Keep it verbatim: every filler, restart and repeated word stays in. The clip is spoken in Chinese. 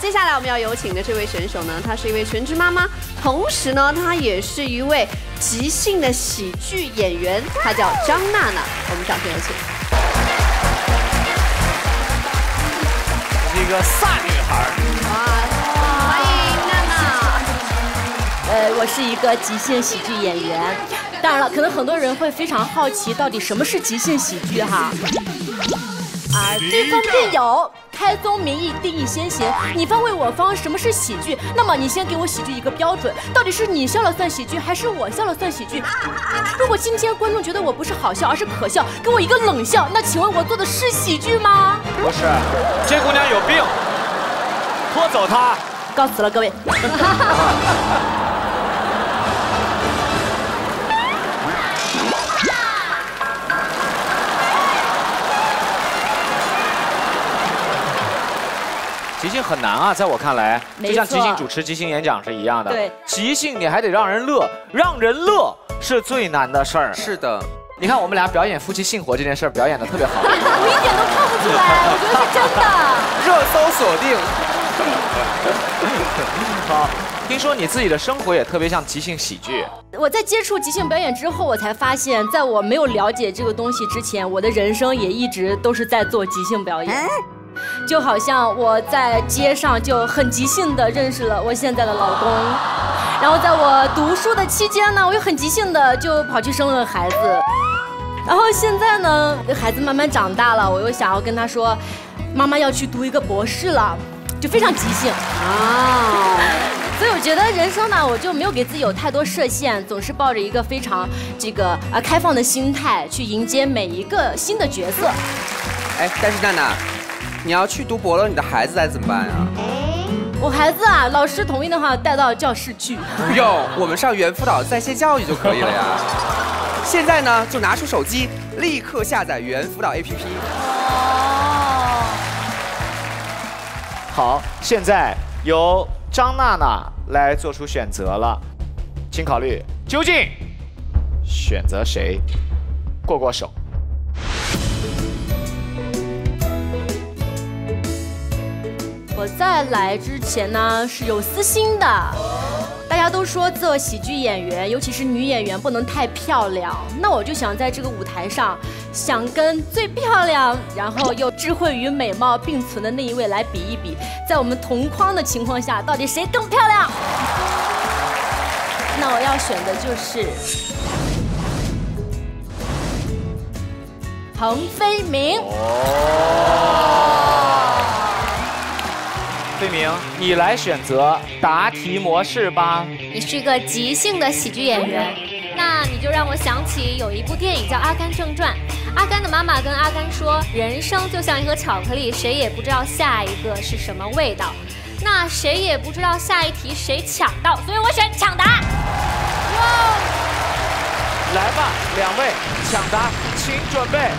接下来我们要有请的这位选手呢，她是一位全职妈妈，同时呢，她也是一位即兴的喜剧演员，她叫张娜娜。我们掌声有请。这个飒女孩。哇，欢迎娜娜。呃，我是一个即兴喜剧演员。当然了，可能很多人会非常好奇，到底什么是即兴喜剧哈？啊，对方辩友。 开宗明义，定义先行。你方为我方，什么是喜剧？那么你先给我喜剧一个标准，到底是你笑了算喜剧，还是我笑了算喜剧？如果今天观众觉得我不是好笑，而是可笑，给我一个冷笑，那请问我做的是喜剧吗？不是，这姑娘有病，拖走她，告辞了各位。即兴很难啊，在我看来，就像即兴主持、即兴演讲是一样的。对，即兴你还得让人乐，让人乐是最难的事儿。是的，你看我们俩表演夫妻性活这件事儿，表演的特别好。我一点都看不出来，我觉得是真的。热搜锁定。好，听说你自己的生活也特别像即兴喜剧。我在接触即兴表演之后，我才发现，在我没有了解这个东西之前，我的人生也一直都是在做即兴表演。嗯 就好像我在街上就很即兴地认识了我现在的老公，然后在我读书的期间呢，我又很即兴地就跑去生了孩子，然后现在呢，孩子慢慢长大了，我又想要跟他说，妈妈要去读一个博士了，就非常即兴啊。所以我觉得人生呢，我就没有给自己有太多设限，总是抱着一个非常这个啊开放的心态去迎接每一个新的角色。哎，但是娜娜。 你要去读博了，你的孩子该怎么办呀、啊？我孩子啊，老师同意的话，带到教室去。不用，我们上猿辅导在线教育就可以了呀。现在呢，就拿出手机，立刻下载猿辅导 A P P。哦。好，现在由张娜娜来做出选择了，请考虑究竟选择谁过过手。 我在来之前呢是有私心的，大家都说做喜剧演员，尤其是女演员不能太漂亮。那我就想在这个舞台上，想跟最漂亮，然后又智慧与美貌并存的那一位来比一比，在我们同框的情况下，到底谁更漂亮？那我要选的就是彭飞明。 飞明，你来选择答题模式吧。你是个即兴的喜剧演员，那你就让我想起有一部电影叫《阿甘正传》，阿甘的妈妈跟阿甘说，人生就像一盒巧克力，谁也不知道下一个是什么味道，那谁也不知道下一题谁抢到，所以我选抢答。来吧，两位抢答，请准备